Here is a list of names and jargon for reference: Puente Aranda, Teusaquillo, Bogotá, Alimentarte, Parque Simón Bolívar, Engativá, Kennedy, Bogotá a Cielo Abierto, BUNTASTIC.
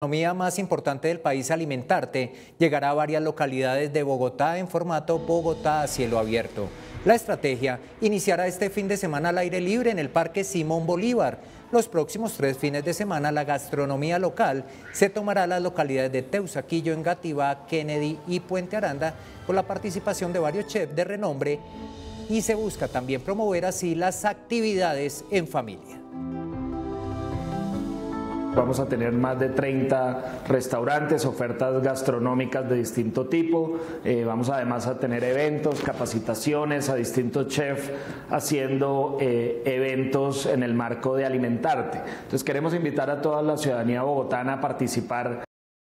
La economía más importante del país, Alimentarte, llegará a varias localidades de Bogotá en formato Bogotá a Cielo Abierto. La estrategia iniciará este fin de semana al aire libre en el Parque Simón Bolívar. Los próximos 3 fines de semana la gastronomía local se tomará las localidades de Teusaquillo, Engativá, Kennedy y Puente Aranda con la participación de varios chefs de renombre y se busca también promover así las actividades en familia. Vamos a tener más de 30 restaurantes, ofertas gastronómicas de distinto tipo. Vamos además a tener eventos, capacitaciones a distintos chefs haciendo eventos en el marco de Alimentarte. Entonces queremos invitar a toda la ciudadanía bogotana a participar